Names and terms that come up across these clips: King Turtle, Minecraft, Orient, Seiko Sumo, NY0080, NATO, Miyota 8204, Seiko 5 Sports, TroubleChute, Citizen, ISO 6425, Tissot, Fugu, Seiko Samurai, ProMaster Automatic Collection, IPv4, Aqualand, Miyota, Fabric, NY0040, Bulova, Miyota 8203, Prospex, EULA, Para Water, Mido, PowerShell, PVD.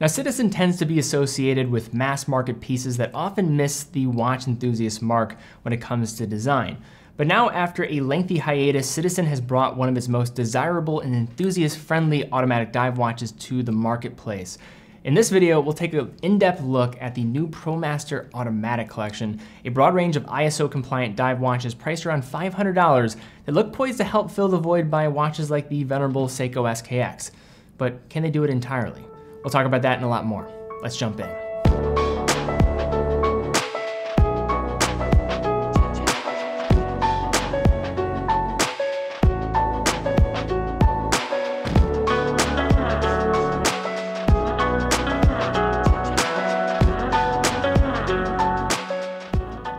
Now, Citizen tends to be associated with mass market pieces that often miss the watch enthusiast mark when it comes to design. But now, after a lengthy hiatus, Citizen has brought one of its most desirable and enthusiast-friendly automatic dive watches to the marketplace. In this video, we'll take an in-depth look at the new ProMaster Automatic Collection, a broad range of ISO-compliant dive watches priced around $500 that look poised to help fill the void by watches like the venerable Seiko SKX. But can they do it entirely? We'll talk about that and a lot more. Let's jump in.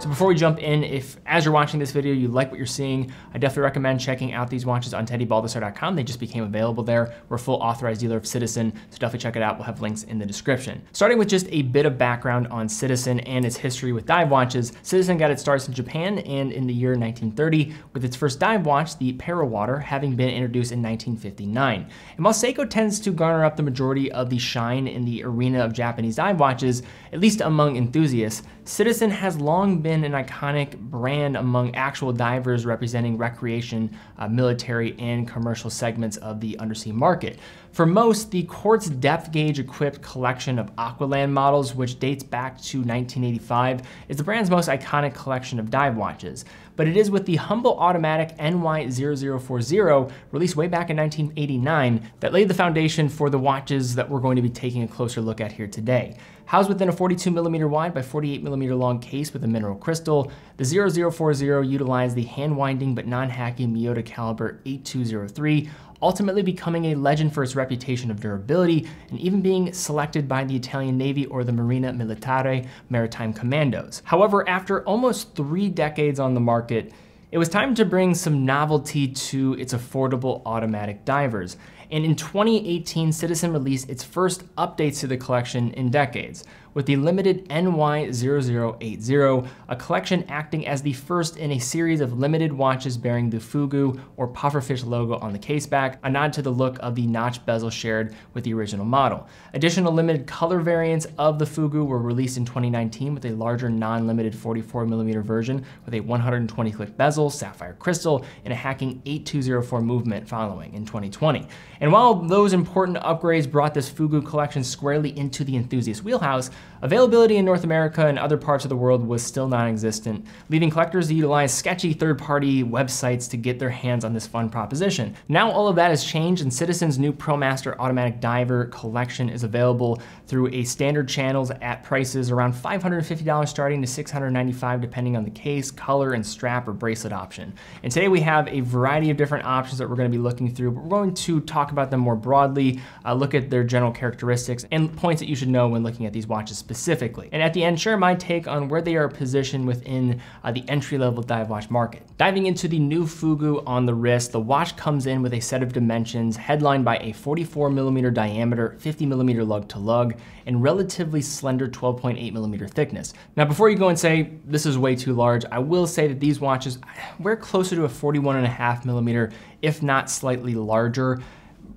Before we jump in, if as you're watching this video, you like what you're seeing, I definitely recommend checking out these watches on teddybaldassarre.com. They just became available there. We're a full authorized dealer of Citizen, so definitely check it out. We'll have links in the description. Starting with just a bit of background on Citizen and its history with dive watches, Citizen got its starts in Japan and in the year 1930 with its first dive watch, the Para Water, having been introduced in 1959. And while Seiko tends to garner up the majority of the shine in the arena of Japanese dive watches, at least among enthusiasts, Citizen has long been an iconic brand among actual divers representing recreation, military, and commercial segments of the undersea market. For most, the Quartz depth gauge equipped collection of Aqualand models, which dates back to 1985, is the brand's most iconic collection of dive watches. But it is with the humble automatic NY0040, released way back in 1989, that laid the foundation for the watches that we're going to be taking a closer look at here today. Housed within a 42mm wide by 48mm long case with a mineral crystal, the 0040 utilized the hand-winding but non-hacky Miyota caliber 8203, ultimately becoming a legend for its reputation of durability and even being selected by the Italian Navy or the Marina Militare maritime commandos. However, after almost 3 decades on the market, it was time to bring some novelty to its affordable automatic divers. And in 2018, Citizen released its first updates to the collection in decades, with the limited NY0080, a collection acting as the first in a series of limited watches bearing the Fugu or pufferfish logo on the caseback, a nod to the look of the notch bezel shared with the original model. Additional limited color variants of the Fugu were released in 2019 with a larger non-limited 44mm version with a 120-click bezel, sapphire crystal, and a hacking 8204 movement following in 2020. And while those important upgrades brought this Fugu collection squarely into the enthusiast wheelhouse, availability in North America and other parts of the world was still non-existent, leaving collectors to utilize sketchy third-party websites to get their hands on this fun proposition. Now all of that has changed, and Citizen's new ProMaster Automatic Diver collection is available through a standard channels at prices around $550 starting to $695 depending on the case, color, and strap or bracelet option. And today we have a variety of different options that we're going to be looking through, but we're going to talk about them more broadly, look at their general characteristics and points that you should know when looking at these watches specifically. And at the end, share my take on where they are positioned within the entry-level dive watch market. Diving into the new Fugu on the wrist, the watch comes in with a set of dimensions headlined by a 44mm diameter, 50mm lug-to-lug, and relatively slender 12.8mm thickness. Now, before you go and say, this is way too large, I will say that these watches wear closer to a 41.5mm, if not slightly larger,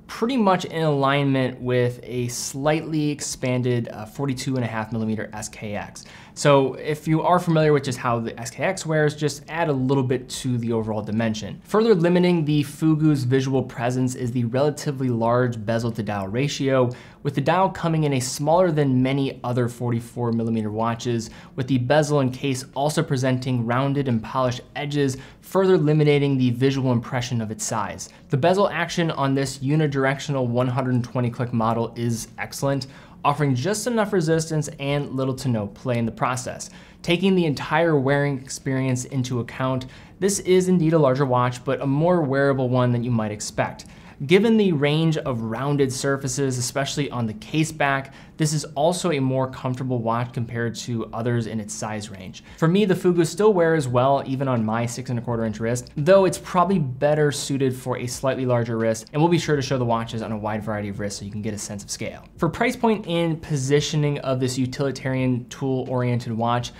pretty much in alignment with a slightly expanded 42.5mm SKX. So if you are familiar with just how the SKX wears, just add a little bit to the overall dimension. Further limiting the Fugu's visual presence is the relatively large bezel to dial ratio, with the dial coming in a smaller than many other 44mm watches, with the bezel and case also presenting rounded and polished edges, further eliminating the visual impression of its size. The bezel action on this unidirectional 120-click model is excellent, offering just enough resistance and little to no play in the process. Taking the entire wearing experience into account, this is indeed a larger watch, but a more wearable one than you might expect. Given the range of rounded surfaces, especially on the case back, this is also a more comfortable watch compared to others in its size range. For me, the Fugu still wears well, even on my 6.25-inch wrist, though it's probably better suited for a slightly larger wrist, and we'll be sure to show the watches on a wide variety of wrists so you can get a sense of scale. For price point and positioning of this utilitarian tool-oriented watch,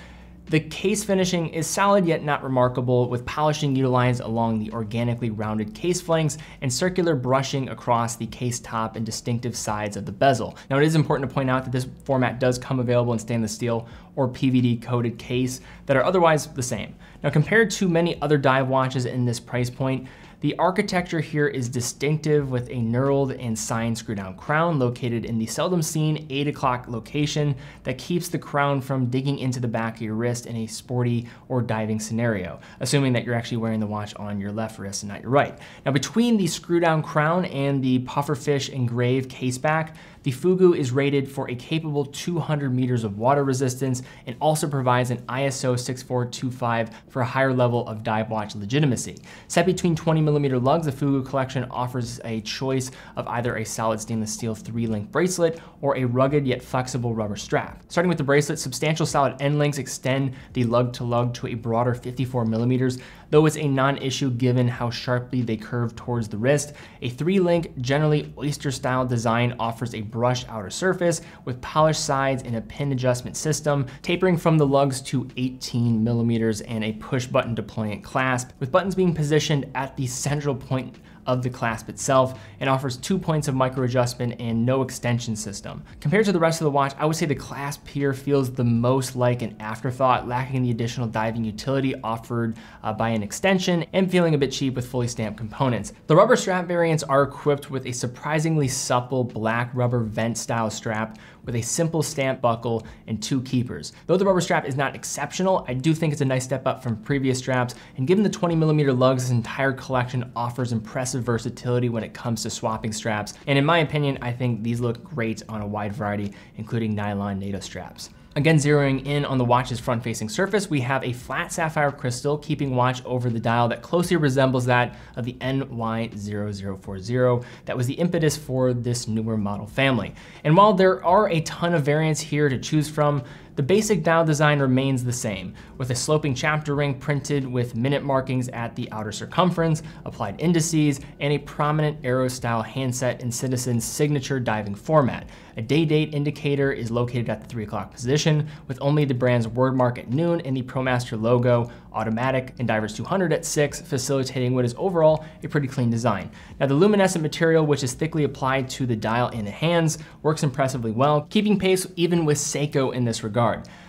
The case finishing is solid yet not remarkable, with polishing utilized along the organically rounded case flanks and circular brushing across the case top and distinctive sides of the bezel. Now it is important to point out that this format does come available in stainless steel or PVD coated case that are otherwise the same. Now compared to many other dive watches in this price point, the architecture here is distinctive, with a knurled and signed screw down crown located in the seldom seen 8 o'clock location that keeps the crown from digging into the back of your wrist in a sporty or diving scenario, assuming that you're actually wearing the watch on your left wrist and not your right. Now between the screw down crown and the pufferfish engraved case back, the Fugu is rated for a capable 200 meters of water resistance and also provides an ISO 6425 for a higher level of dive watch legitimacy. Set between 20mm lugs, the Fugu collection offers a choice of either a solid stainless steel 3-link bracelet or a rugged yet flexible rubber strap. Starting with the bracelet, substantial solid end links extend the lug to lug to a broader 54mm, though it's a non-issue given how sharply they curve towards the wrist. A 3-link, generally oyster-style design offers a brushed outer surface with polished sides and a pin adjustment system, tapering from the lugs to 18mm and a push button deployant clasp, with buttons being positioned at the central point of the clasp itself, and offers 2 points of micro adjustment and no extension system. Compared to the rest of the watch, I would say the clasp here feels the most like an afterthought, lacking the additional diving utility offered by an extension and feeling a bit cheap with fully stamped components. The rubber strap variants are equipped with a surprisingly supple black rubber vent style strap with a simple stamp buckle and 2 keepers. Though the rubber strap is not exceptional, I do think it's a nice step up from previous straps, and given the 20mm lugs, this entire collection offers impressive versatility when it comes to swapping straps, and in my opinion, I think these look great on a wide variety, including nylon NATO straps. Again, zeroing in on the watch's front-facing surface, we have a flat sapphire crystal keeping watch over the dial that closely resembles that of the NY0040 that was the impetus for this newer model family. And while there are a ton of variants here to choose from, the basic dial design remains the same, with a sloping chapter ring printed with minute markings at the outer circumference, applied indices, and a prominent arrow-style handset in Citizen's signature diving format. A day-date indicator is located at the 3 o'clock position, with only the brand's wordmark at noon and the ProMaster logo, automatic, and Divers 200 at 6, facilitating what is overall a pretty clean design. Now the luminescent material, which is thickly applied to the dial and the hands, works impressively well, keeping pace even with Seiko in this regard.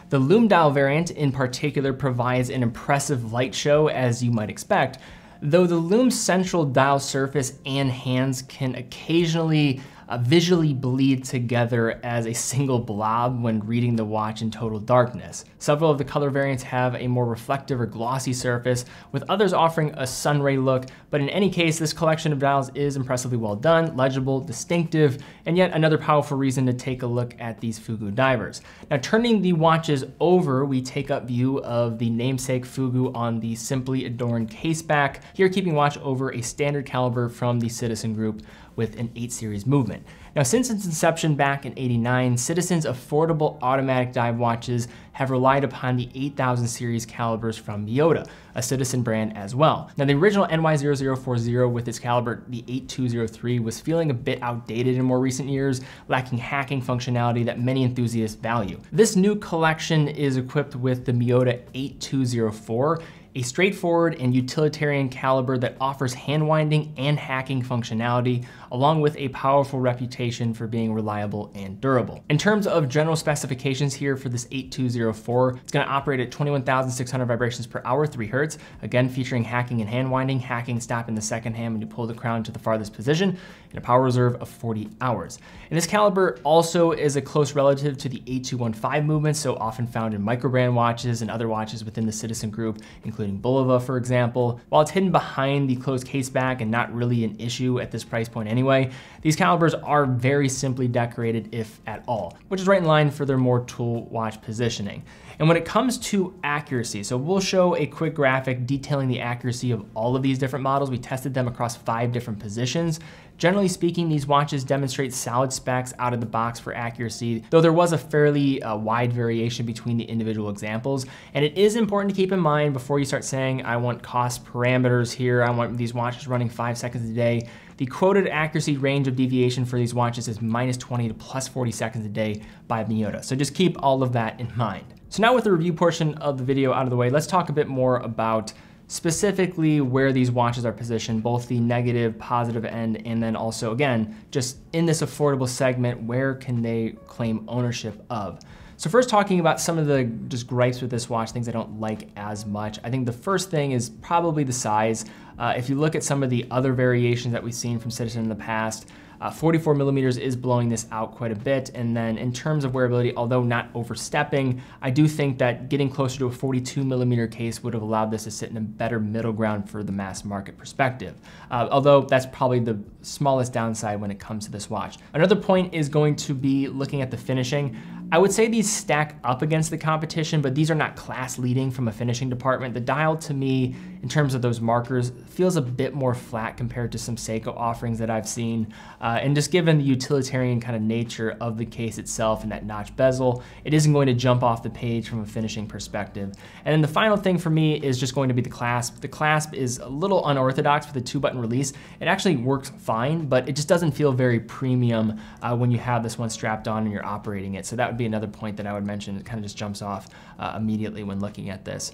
The Lume Dial variant in particular provides an impressive light show, as you might expect, though the Lume's central dial surface and hands can occasionally visually bleed together as a single blob when reading the watch in total darkness. Several of the color variants have a more reflective or glossy surface, with others offering a sunray look, but in any case, this collection of dials is impressively well done, legible, distinctive, and yet another powerful reason to take a look at these Fugu divers. Now turning the watches over, we take up view of the namesake Fugu on the simply adorned case back, here keeping watch over a standard caliber from the Citizen group with an 8 series movement. Now, since its inception back in '89, Citizen's affordable automatic dive watches have relied upon the 8000 series calibers from Miyota, a Citizen brand as well. Now, the original NY0040 with its caliber, the 8203, was feeling a bit outdated in more recent years, lacking hacking functionality that many enthusiasts value. This new collection is equipped with the Miyota 8204, a straightforward and utilitarian caliber that offers hand winding and hacking functionality, along with a powerful reputation for being reliable and durable. In terms of general specifications here for this 8204, it's gonna operate at 21,600 vibrations per hour, 3 hertz, again featuring hacking and hand winding, hacking stop in the second hand when you pull the crown to the farthest position, and a power reserve of 40 hours. And this caliber also is a close relative to the 8215 movement, so often found in microbrand watches and other watches within the Citizen group, including Bulova, for example. While it's hidden behind the closed case back and not really an issue at this price point anyway, these calibers are very simply decorated, if at all, which is right in line for their more tool watch positioning. And when it comes to accuracy, so we'll show a quick graphic detailing the accuracy of all of these different models. We tested them across 5 different positions. Generally speaking, these watches demonstrate solid specs out of the box for accuracy, though there was a fairly wide variation between the individual examples. And it is important to keep in mind before you start saying, I want cost parameters here, I want these watches running 5 seconds a day. The quoted accuracy range of deviation for these watches is -20 to +40 seconds a day by Miyota. So just keep all of that in mind. So now with the review portion of the video out of the way, let's talk a bit more about specifically where these watches are positioned, both the negative, positive end, and then also, again, just in this affordable segment, where can they claim ownership of? So first, talking about some of the just gripes with this watch, things I don't like as much. I think the first thing is probably the size. If you look at some of the other variations that we've seen from Citizen in the past, 44 millimeters is blowing this out quite a bit. And then in terms of wearability, although not overstepping, I do think that getting closer to a 42 millimeter case would have allowed this to sit in a better middle ground for the mass market perspective. Although that's probably the smallest downside when it comes to this watch. Another point is going to be looking at the finishing. I would say these stack up against the competition, but these are not class leading from a finishing department. The dial to me, in terms of those markers, feels a bit more flat compared to some Seiko offerings that I've seen. And just given the utilitarian kind of nature of the case itself and that notch bezel, it isn't going to jump off the page from a finishing perspective. And then the final thing for me is just going to be the clasp. The clasp is a little unorthodox for the 2-button release. It actually works fine, but it just doesn't feel very premium when you have this one strapped on and you're operating it. So that would be another point that I would mention. It kind of just jumps off immediately when looking at this.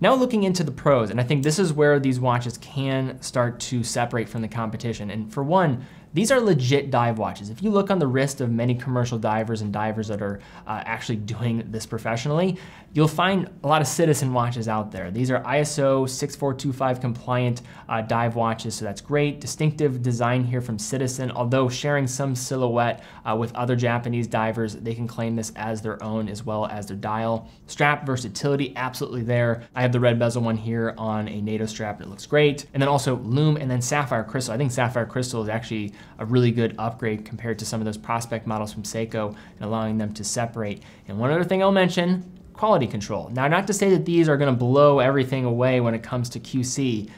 Now looking into the pros, and I think this is where these watches can start to separate from the competition. And for one, these are legit dive watches. If you look on the wrist of many commercial divers and divers that are actually doing this professionally, you'll find a lot of Citizen watches out there. These are ISO 6425 compliant dive watches, so that's great. Distinctive design here from Citizen, although sharing some silhouette with other Japanese divers, they can claim this as their own as well as their dial. Strap versatility, absolutely there. I have the red bezel one here on a NATO strap, and it looks great. And then also lume and then sapphire crystal. I think sapphire crystal is actually a really good upgrade compared to some of those Prospect models from Seiko and allowing them to separate. And one other thing I'll mention, quality control. Now, not to say that these are gonna blow everything away when it comes to QC,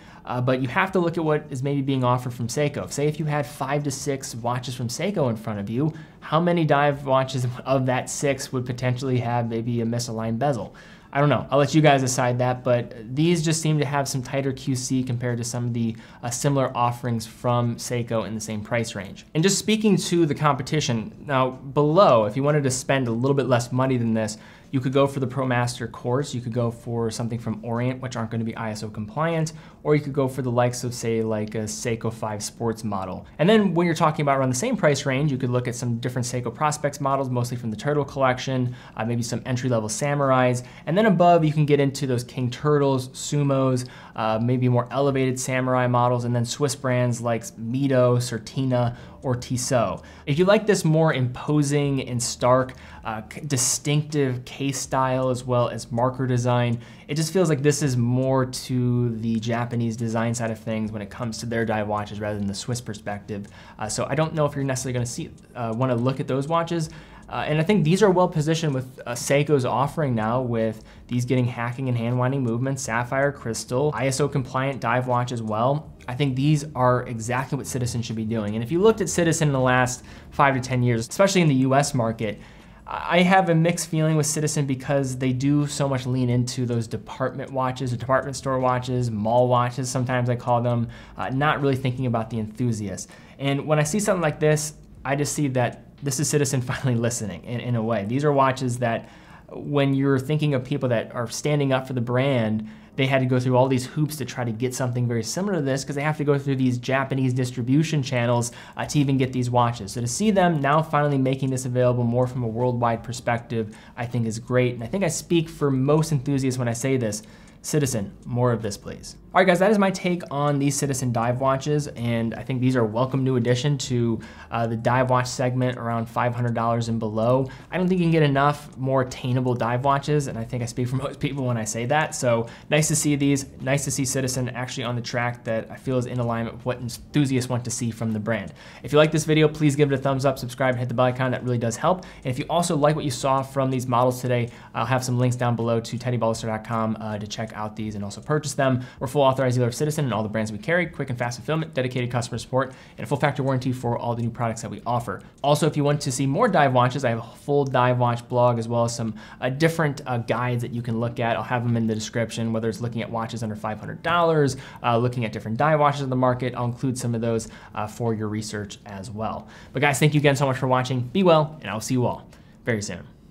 but you have to look at what is maybe being offered from Seiko. Say if you had 5 to 6 watches from Seiko in front of you, how many dive watches of that 6 would potentially have maybe a misaligned bezel? I don't know, I'll let you guys decide that, but these just seem to have some tighter QC compared to some of the similar offerings from Seiko in the same price range. And just speaking to the competition, now below, if you wanted to spend a little bit less money than this, you could go for the ProMaster cores, you could go for something from Orient, which aren't gonna be ISO compliant, or you could go for the likes of, say, like a Seiko 5 Sports model. And then when you're talking about around the same price range, you could look at some different Seiko Prospex models, mostly from the Turtle Collection, maybe some entry-level Samurais, and then above you can get into those King Turtles, Sumos, maybe more elevated Samurai models, and then Swiss brands like Mido, Certina, or Tissot. If you like this more imposing and stark, distinctive case style as well as marker design, it just feels like this is more to the Japanese design side of things when it comes to their dive watches rather than the Swiss perspective. So I don't know if you're necessarily gonna see, wanna look at those watches. And I think these are well positioned with Seiko's offering now, with these getting hacking and hand winding movements, sapphire crystal, ISO compliant dive watch as well. I think these are exactly what Citizen should be doing. And if you looked at Citizen in the last 5 to 10 years, especially in the US market, I have a mixed feeling with Citizen because they do so much lean into those department watches, or department store watches, mall watches, sometimes I call them, not really thinking about the enthusiast. And when I see something like this, I just see that this is Citizen finally listening in a way. These are watches that when you're thinking of people that are standing up for the brand, they had to go through all these hoops to try to get something very similar to this because they have to go through these Japanese distribution channels to even get these watches. So to see them now finally making this available more from a worldwide perspective, I think is great. And I think I speak for most enthusiasts when I say this. Citizen, more of this please. All right guys, that is my take on these Citizen dive watches, and I think these are a welcome new addition to the dive watch segment around $500 and below. I don't think you can get enough more attainable dive watches, and I think I speak for most people when I say that. So nice to see these, nice to see Citizen actually on the track that I feel is in alignment with what enthusiasts want to see from the brand. If you like this video, please give it a thumbs up, subscribe, and hit the bell icon, that really does help. And if you also like what you saw from these models today, I'll have some links down below to teddybaldassarre.com to check out these and also purchase them. We're full full authorized dealer of Citizen and all the brands we carry, quick and fast fulfillment, dedicated customer support, and a full factory warranty for all the new products that we offer. Also, if you want to see more dive watches, I have a full dive watch blog as well as some different guides that you can look at. I'll have them in the description, whether it's looking at watches under $500, looking at different dive watches in the market. I'll include some of those for your research as well. But guys, thank you again so much for watching. Be well, and I'll see you all very soon.